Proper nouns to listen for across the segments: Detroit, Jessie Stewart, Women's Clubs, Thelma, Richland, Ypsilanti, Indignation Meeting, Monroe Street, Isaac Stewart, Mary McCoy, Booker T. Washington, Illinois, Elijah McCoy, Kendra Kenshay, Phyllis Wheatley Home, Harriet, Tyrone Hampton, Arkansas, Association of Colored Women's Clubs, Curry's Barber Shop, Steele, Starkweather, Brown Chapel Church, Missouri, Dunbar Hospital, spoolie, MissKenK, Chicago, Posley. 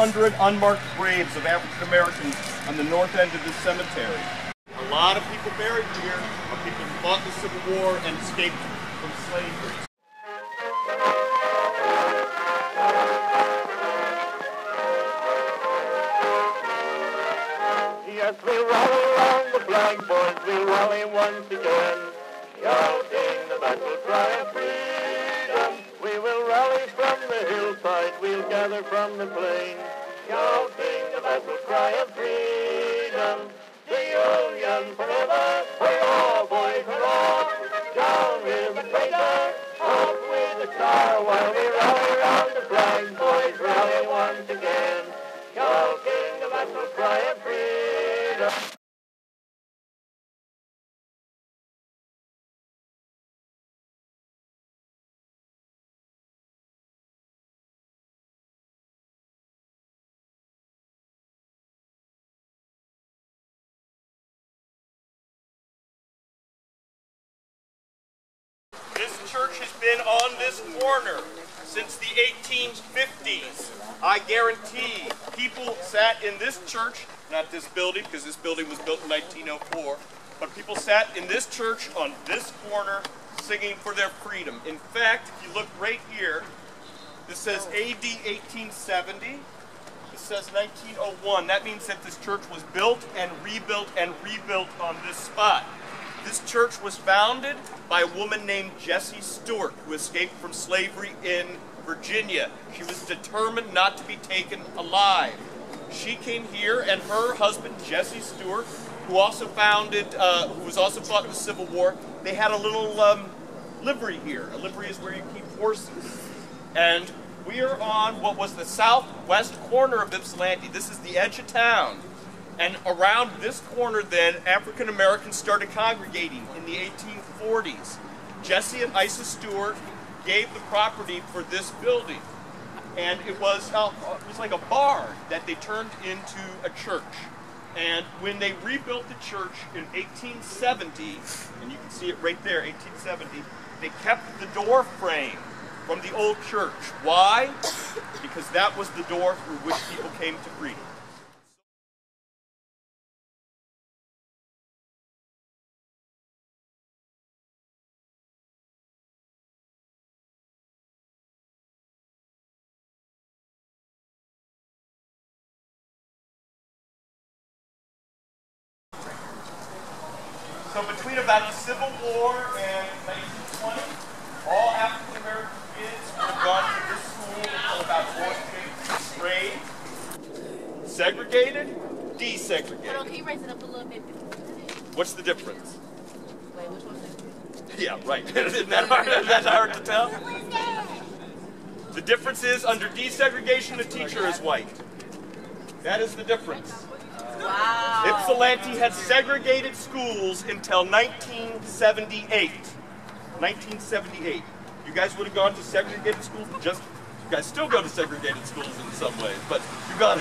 100 unmarked graves of African Americans on the north end of this cemetery. A lot of people buried here are people who fought the Civil War and escaped from slavery. Yes, we'll rally round the blackboard, we'll rally once again, shouting the battle cry of freedom. We will rally from the hillside, we'll gather from the plain, shouting the battle cry of freedom. The Union forever, hurrah, boys, hurrah! Down with the traitor, up with the car, while we rally round the flag, boys, rally once again, shouting the battle cry of freedom. Church has been on this corner since the 1850s. I guarantee people sat in this church, not this building, because this building was built in 1904, but people sat in this church on this corner singing for their freedom. In fact, if you look right here, this says AD 1870, this says 1901. That means that this church was built and rebuilt and rebuilt on this spot. This church was founded by a woman named Jessie Stewart, who escaped from slavery in Virginia. She was determined not to be taken alive. She came here, and her husband, Jessie Stewart, who also fought in the Civil War, they had a little livery here. A livery is where you keep horses. And we are on what was the southwest corner of Ypsilanti. This is the edge of town. And around this corner then, African Americans started congregating in the 1840s. Jessie and Isaac Stewart gave the property for this building. And it was like a barn that they turned into a church. And when they rebuilt the church in 1870, and you can see it right there, 1870, they kept the door frame from the old church. Why? Because that was the door through which people came to freedom. So between about the Civil War and 1920, all African-American kids would have gone to this school until about 4th grade. Segregated, desegregated. Hold on, can you raise it up a little bit? What's the difference? Wait, which one's that? Yeah, right. Isn't that hard? That's hard to tell? The difference is, under desegregation, the teacher is white. That is the difference. Wow. Ypsilanti had segregated schools until 1978. 1978. You guys would have gone to segregated schools, you guys still go to segregated schools in some ways, but you gone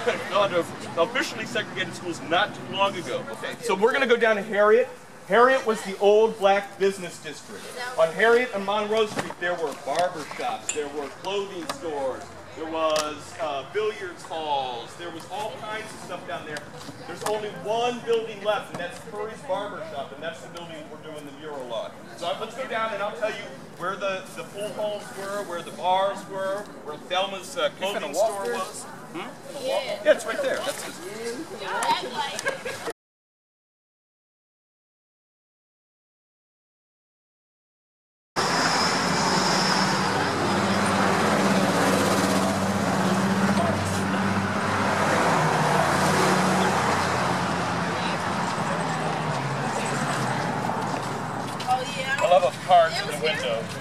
to officially segregated schools not too long ago. Okay. So we're going to go down to Harriet. Harriet was the old black business district. On Harriet and Monroe Street, there were barber shops, there were clothing stores, there was billiards halls, there was all kinds of stuff down there. There's only one building left, and that's Curry's Barber Shop, and that's the building we're doing the mural on. So let's go down and I'll tell you where the pool halls were, where the bars were, where Thelma's clothing store was. Hmm? Yeah. Yeah, it's right there. That's his.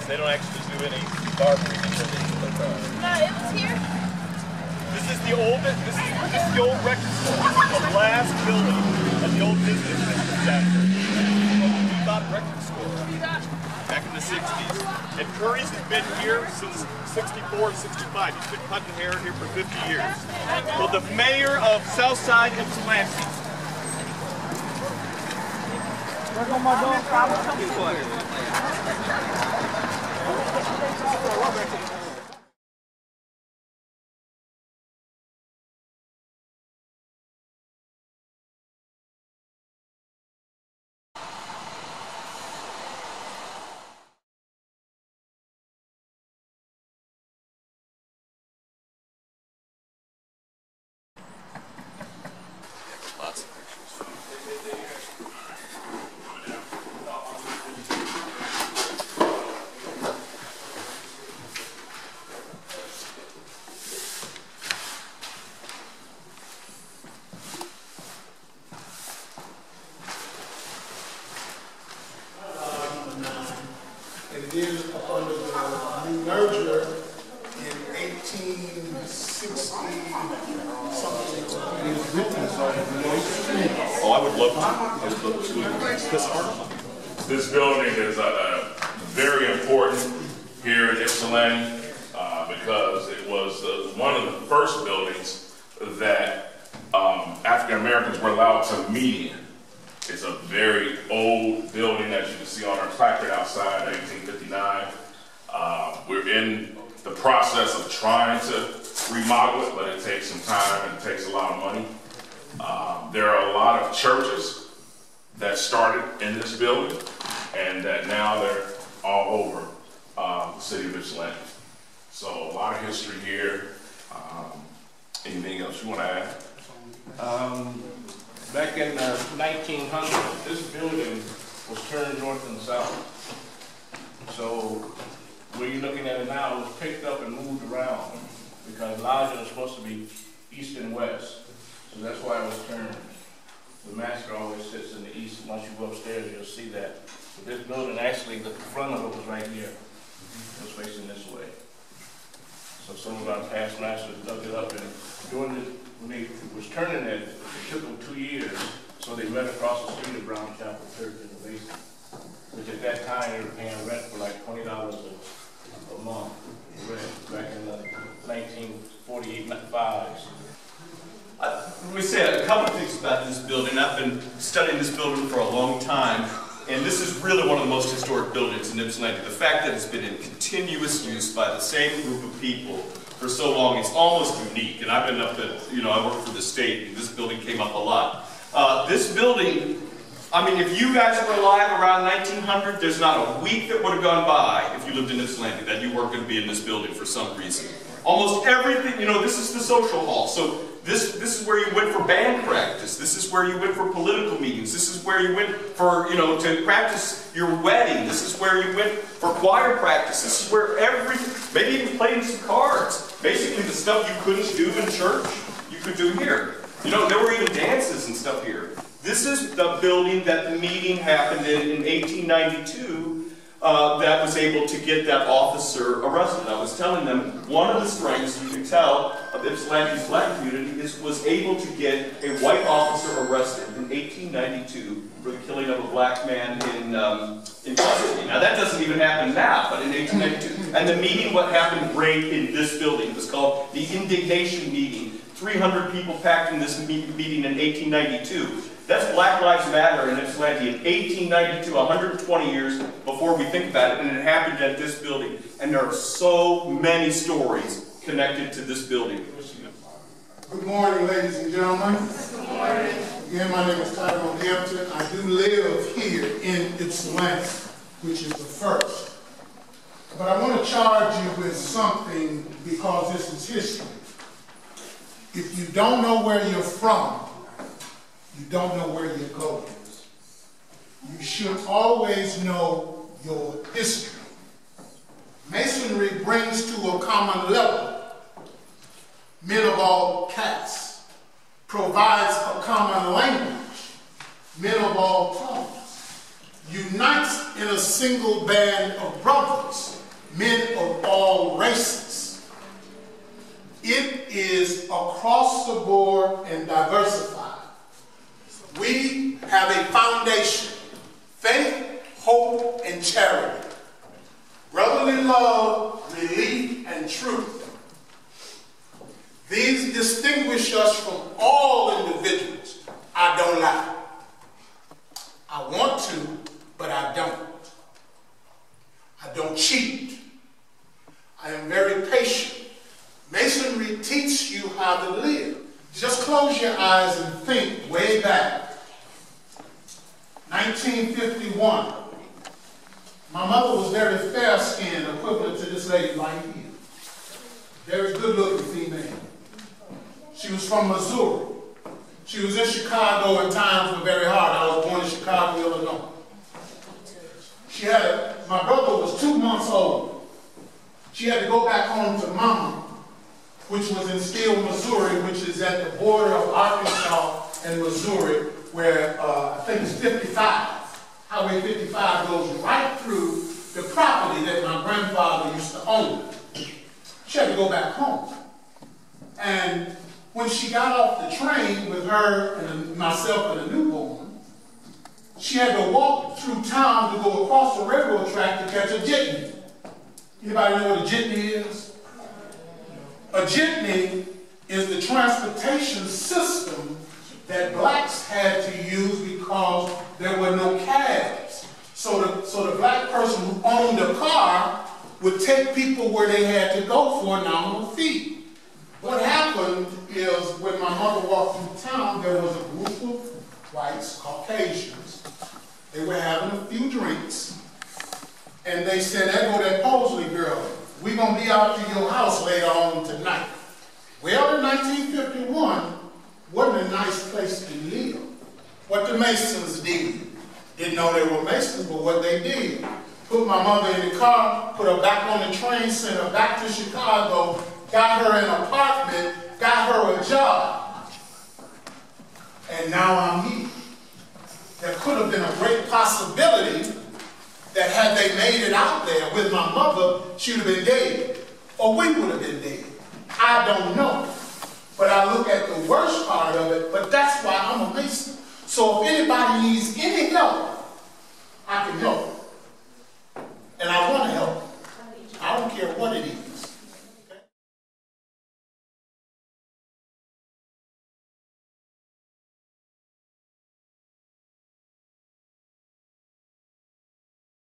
They don't actually do any barbering in their neighborhood. No, it was here. This is the old record store. This is the last building of the old business district down here. The Bebop record store back in the 60s. And Curry's has been here since 64 and 65. He's been cutting hair here for 50 years. Well, the mayor of Southside and Ypsilanti. Where's all my dog? It is under the new merger in 1860-something. It is written on Monroe Street. Oh, I would love to. I would love to. This part. This building is very important here in Ypsilanti because it was one of the first buildings that African Americans were allowed to meet in. It's a very old building that you can see on our placard outside, 1859. We're in the process of trying to remodel it, but it takes some time and it takes a lot of money. There are a lot of churches that started in this building and that now they're all over the city of Richland. So a lot of history here. Anything else you want to add? Back in the 1900s, this building was turned north and south. So where you're looking at it now, it was picked up and moved around because Elijah was supposed to be east and west. So that's why it was turned. The master always sits in the east. Once you go upstairs, you'll see that. So this building, actually, the front of it was right here. It was facing this way. So some of our past masters dug it up and during the when they was turning it, it took them 2 years, so they met across the street of Brown Chapel Church in the basement, which at that time they were paying rent for like $20 a month, back in the 1945s. Let me say a couple of things about this building. I've been studying this building for a long time, and this is really one of the most historic buildings in Ypsilanti. The fact that it's been in continuous use by the same group of people for so long, it's almost unique. And I've been up at, you know, I worked for the state, and this building came up a lot. This building, I mean, if you guys were alive around 1900, there's not a week that would have gone by if you lived in Ypsilanti that you weren't going to be in this building for some reason. Almost everything, you know, this is the social hall. So this is where you went for band practice. This is where you went for political meetings. This is where you went for, you know, to practice your wedding. This is where you went for choir practice. This is where maybe even playing some cards. Basically the stuff you couldn't do in church, you could do here. You know, there were even dances and stuff here. This is the building that the meeting happened in 1892. That was able to get that officer arrested. I was telling them one of the strengths, you can tell, of Ypsilanti's black community is was able to get a white officer arrested in 1892 for the killing of a black man in custody. Now that doesn't even happen now, but in 1892. And the meeting, what happened right in this building, was called the Indignation Meeting. 300 people packed in this meeting in 1892. That's Black Lives Matter in Ypsilanti in 1892, 120 years before we think about it, and it happened at this building. And there are so many stories connected to this building. Good morning, ladies and gentlemen. Good morning. Again, my name is Tyrone Hampton. I do live here in Ypsilanti, which is the first. But I want to charge you with something because this is history. If you don't know where you're from, you don't know where you're going. You should always know your history. Masonry brings to a common level men of all castes, provides a common language, men of all tongues, unites in a single band of brothers, men of all races. It is across the board and diversified. We have a foundation, faith, hope, and charity, brotherly love, relief, and truth. These distinguish us from all individuals. I don't lie. I want to, but I don't. I don't cheat. I am very patient. Masonry teaches you how to live. Just close your eyes and think way back. 1951. My mother was very fair-skinned, equivalent to this lady right here. Very good-looking female. She was from Missouri. She was in Chicago, and times were very hard. I was born in Chicago, Illinois. She had my brother was 2 months old. She had to go back home to Mama, which was in Steele, Missouri, which is at the border of Arkansas and Missouri, where I think it's 55. Highway 55 goes right through the property that my grandfather used to own. She had to go back home. And when she got off the train with her and myself and a newborn, she had to walk through town to go across the railroad track to catch a jitney. Anybody know what a jitney is? A jitney is the transportation system that blacks had to use because there were no cabs. So the black person who owned a car would take people where they had to go for a nominal fee. What happened is when my mother walked through town, there was a group of whites, Caucasians. They were having a few drinks. And they said, "There go that Posley girl. We're going to be out to your house later on tonight." Well, in 1951, wasn't a nice place to live. What the Masons did. Didn't know they were Masons, but what they did. Put my mother in the car, put her back on the train, sent her back to Chicago, got her an apartment, got her a job. And now I'm here. There could have been a great possibility that had they made it out there with my mother, she would have been dead. Or we would have been dead. I don't know. But I look at the worst part of it, but that's why I'm a Mason. So if anybody needs any help, I can help. And I want to help. I don't care what it is.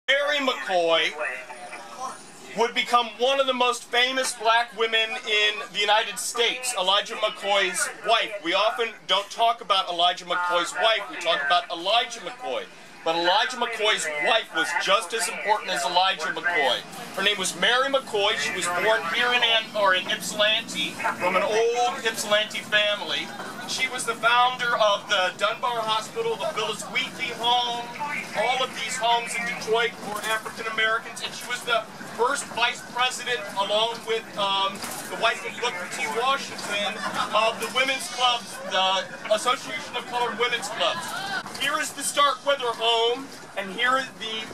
Mary McCoy would become one of the most famous black women in the United States, Elijah McCoy's wife. We often don't talk about Elijah McCoy's wife, we talk about Elijah McCoy. But Elijah McCoy's wife was just as important as Elijah McCoy. Her name was Mary McCoy. She was born here in Ypsilanti, from an old Ypsilanti family. She was the founder of the Dunbar Hospital, the Phyllis Wheatley Home. All of these homes in Detroit were African Americans, and she was the first vice president, along with the wife of Booker T. Washington, of the Women's Clubs, the Association of Colored Women's Clubs. Here is the Starkweather home, and here is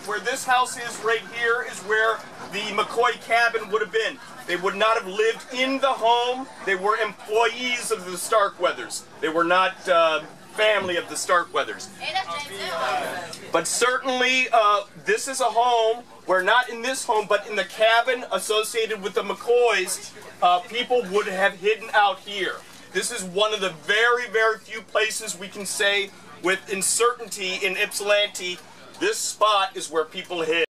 where this house is right here is where the McCoy cabin would have been. They would not have lived in the home. They were employees of the Starkweathers. They were not family of the Starkweathers. But certainly this is a home where, not in this home, but in the cabin associated with the McCoys, people would have hidden out here. This is one of the very, very few places we can say with certainty in Ypsilanti, this spot is where people hid.